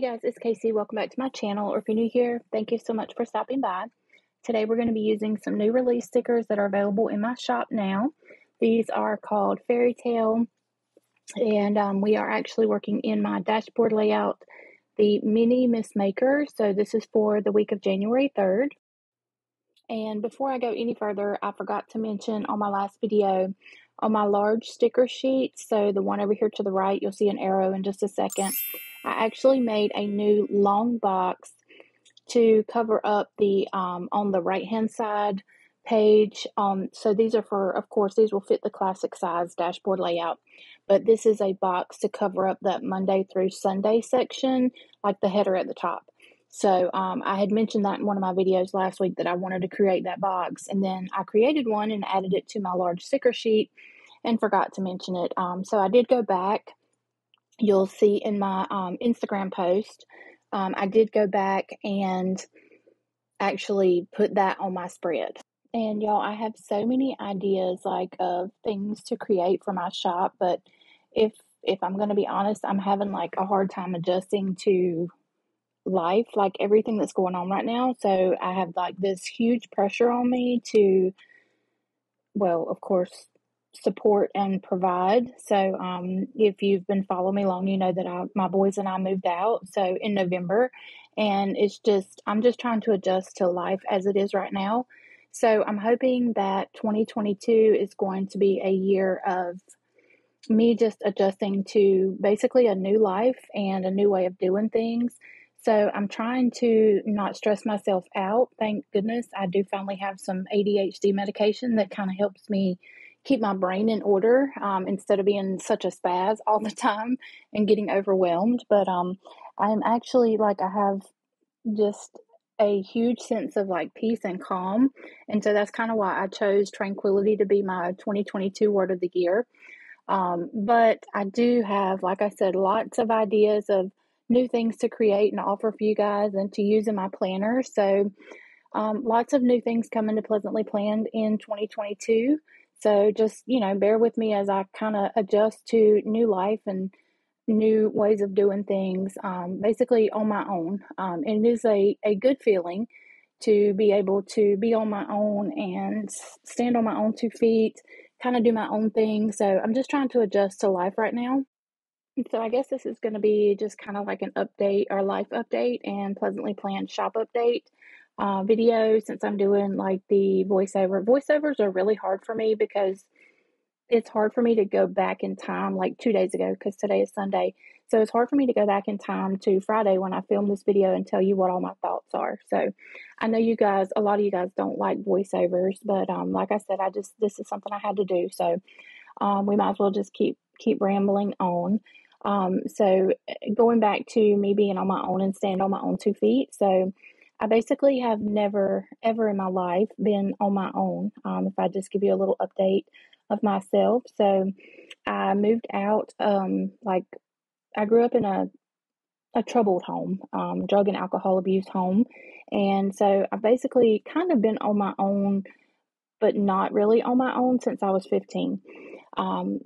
Hey guys, it's Casey. Welcome back to my channel, or if you're new here, thank you so much for stopping by. Today we're going to be using some new release stickers that are available in my shop now. These are called Fairy Tale, and we are actually working in my dashboard layout, the Mini Miss Maker. So this is for the week of January 3rd. And before I go any further, I forgot to mention on my last video, on my large sticker sheet, so the one over here to the right, you'll see an arrow in just a second. I actually made a new long box to cover up the on the right hand side page. So these are for, of course, these will fit the classic size dashboard layout, but this is a box to cover up that Monday through Sunday section, like the header at the top. So I had mentioned that in one of my videos last week that I wanted to create that box, and then I created one and added it to my large sticker sheet and forgot to mention it. So I did go back. You'll see in my Instagram post, I did go back and actually put that on my spread. And y'all, I have so many ideas like of things to create for my shop, but if I'm going to be honest, I'm having like a hard time adjusting to life, like everything that's going on right now. So I have like this huge pressure on me to, well, of course, support and provide. So if you've been following me long, you know that my boys and I moved out, so in November, and it's just, I'm just trying to adjust to life as it is right now. So I'm hoping that 2022 is going to be a year of me just adjusting to basically a new life and a new way of doing things. So I'm trying to not stress myself out. Thank goodness I do finally have some ADHD medication that kind of helps me keep my brain in order instead of being such a spaz all the time and getting overwhelmed. But I'm actually like, I have just a huge sense of like peace and calm. And so that's kind of why I chose tranquility to be my 2022 word of the year. But I do have, like I said, lots of ideas of new things to create and offer for you guys and to use in my planner. So lots of new things coming to Pleasantly Planned in 2022. So just, you know, bear with me as I kind of adjust to new life and new ways of doing things, basically on my own. And it is a good feeling to be able to be on my own and stand on my own two feet, kind of do my own thing. So I'm just trying to adjust to life right now. So I guess this is going to be just kind of like an update, or life update and Pleasantly Planned shop update video, since I'm doing like the voiceover. Voiceovers are really hard for me because it's hard for me to go back in time, like 2 days ago, because today is Sunday. So it's hard for me to go back in time to Friday when I filmed this video and tell you what all my thoughts are. So I know you guys, a lot of you guys don't like voiceovers, but like I said, this is something I had to do. So we might as well just keep rambling on. So going back to me being on my own and stand on my own 2 feet. So I basically have never, ever in my life been on my own. If I just give you a little update of myself. So I moved out, like I grew up in a troubled home, drug and alcohol abuse home. And so I've basically kind of been on my own, but not really on my own since I was 15.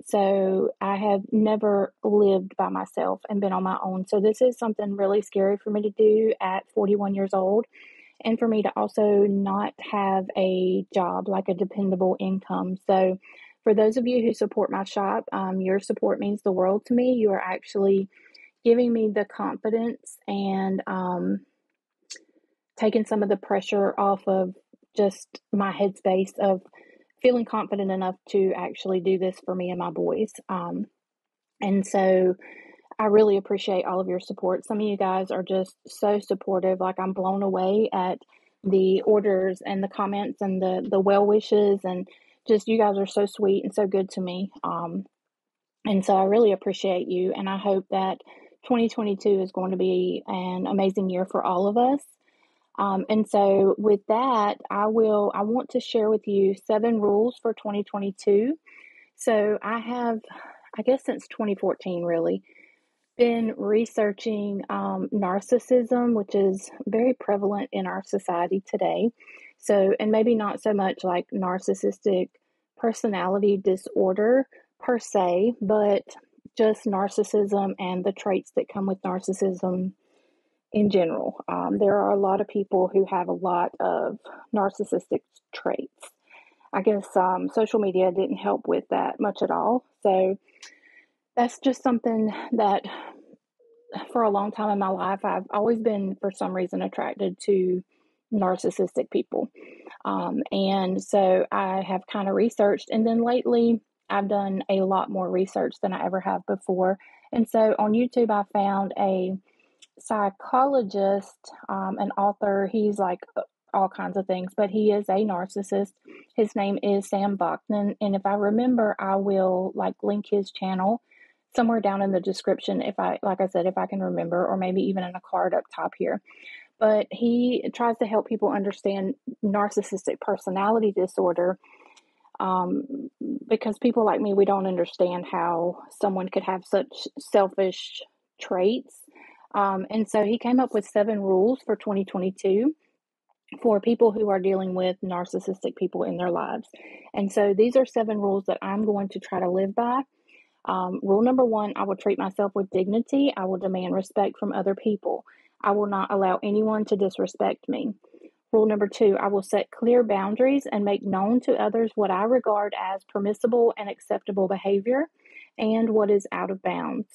So I have never lived by myself and been on my own. So this is something really scary for me to do at 41 years old. And for me to also not have a job, like a dependable income. So for those of you who support my shop, your support means the world to me. You are actually giving me the confidence and taking some of the pressure off of just my headspace of feeling confident enough to actually do this for me and my boys. And so I really appreciate all of your support. Some of you guys are just so supportive. Like, I'm blown away at the orders and the comments and the well wishes, and just you guys are so sweet and so good to me. And so I really appreciate you. And I hope that 2022 is going to be an amazing year for all of us. And so with that, I want to share with you 7 rules for 2022. So I have, I guess since 2014 really, been researching narcissism, which is very prevalent in our society today. So, and maybe not so much like narcissistic personality disorder per se, but just narcissism and the traits that come with narcissism in general. There are a lot of people who have a lot of narcissistic traits. I guess social media didn't help with that much at all. So that's just something that for a long time in my life, I've always been, for some reason, attracted to narcissistic people. And so I have kind of researched. And then lately, I've done a lot more research than I ever have before. And so on YouTube, I found a psychologist, an author. He's like all kinds of things, but he is a narcissist. His name is Sam Bachman. And if I remember, I will like link his channel somewhere down in the description. If I, like I said, if I can remember, or maybe even in a card up top here, but he tries to help people understand narcissistic personality disorder. Because people like me, we don't understand how someone could have such selfish traits. And so he came up with 7 rules for 2022 for people who are dealing with narcissistic people in their lives. And so these are 7 rules that I'm going to try to live by. Rule number 1, I will treat myself with dignity. I will demand respect from other people. I will not allow anyone to disrespect me. Rule number 2, I will set clear boundaries and make known to others what I regard as permissible and acceptable behavior and what is out of bounds.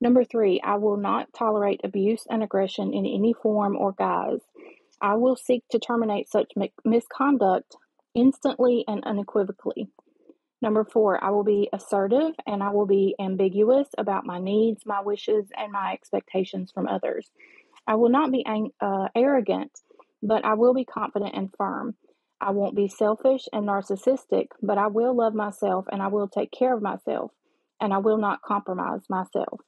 Number 3, I will not tolerate abuse and aggression in any form or guise. I will seek to terminate such misconduct instantly and unequivocally. Number 4, I will be assertive and I will be ambiguous about my needs, my wishes, and my expectations from others. I will not be arrogant, but I will be confident and firm. I won't be selfish and narcissistic, but I will love myself and I will take care of myself, and I will not compromise myself.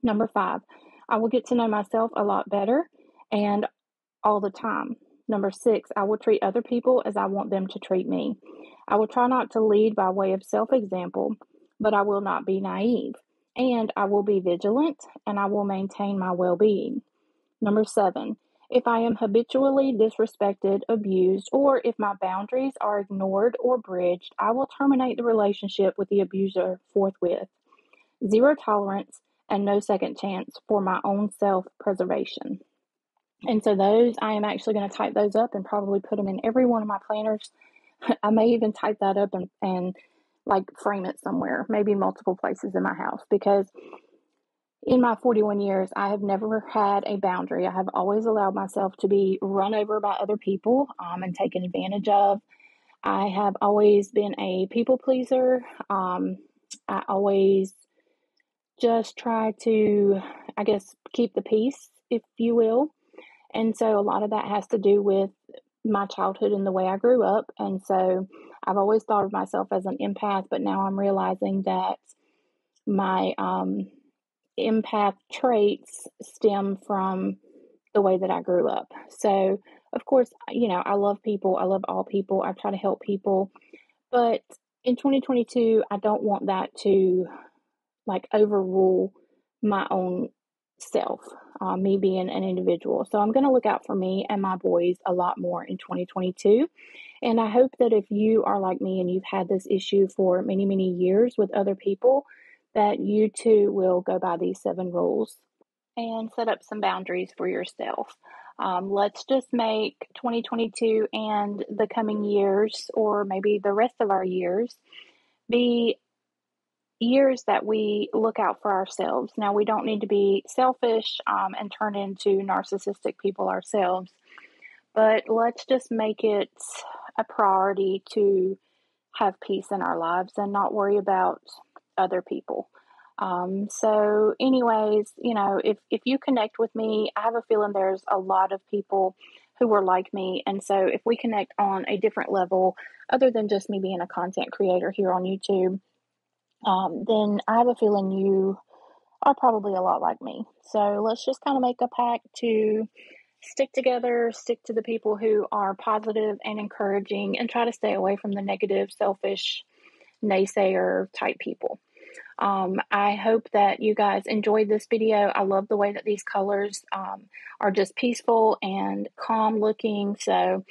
Number 5, I will get to know myself a lot better and all the time. Number 6, I will treat other people as I want them to treat me. I will try not to lead by way of self-example, but I will not be naive, and I will be vigilant, and I will maintain my well-being. Number 7, if I am habitually disrespected, abused, or if my boundaries are ignored or bridged, I will terminate the relationship with the abuser forthwith. Zero tolerance and no second chance for my own self-preservation. And so those, I am actually going to type those up and probably put them in every one of my planners. I may even type that up and like frame it somewhere, maybe multiple places in my house, because in my 41 years, I have never had a boundary. I have always allowed myself to be run over by other people and taken advantage of. I have always been a people pleaser. I always just try to, I guess, keep the peace, if you will. And so a lot of that has to do with my childhood and the way I grew up. And so I've always thought of myself as an empath, but now I'm realizing that my empath traits stem from the way that I grew up. So, of course, you know, I love people. I love all people. I try to help people. But in 2022, I don't want that to like overrule my own self, me being an individual. So I'm going to look out for me and my boys a lot more in 2022. And I hope that if you are like me and you've had this issue for many, many years with other people, that you too will go by these 7 rules and set up some boundaries for yourself. Let's just make 2022 and the coming years, or maybe the rest of our years, be years that we look out for ourselves. Now, we don't need to be selfish and turn into narcissistic people ourselves, but let's just make it a priority to have peace in our lives and not worry about other people. So anyways, you know, if you connect with me, I have a feeling there's a lot of people who are like me. And so if we connect on a different level, other than just me being a content creator here on YouTube, then I have a feeling you are probably a lot like me. So let's just kind of make a pact to stick together, stick to the people who are positive and encouraging, and try to stay away from the negative, selfish, naysayer type people. I hope that you guys enjoyed this video. I love the way that these colors are just peaceful and calm looking. So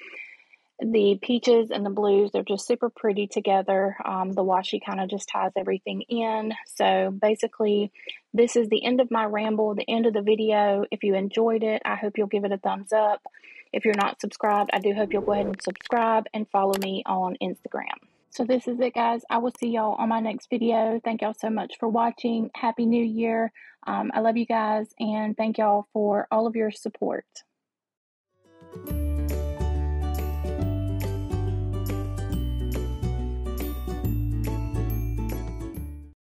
The peaches and the blues, they're just super pretty together. The washi kind of just ties everything in. So basically, this is the end of my ramble, the end of the video. If you enjoyed it, I hope you'll give it a thumbs up. If you're not subscribed, I do hope you'll go ahead and subscribe and follow me on Instagram. So this is it, guys. I will see y'all on my next video. Thank y'all so much for watching. Happy New Year. I love you guys, and thank y'all for all of your support.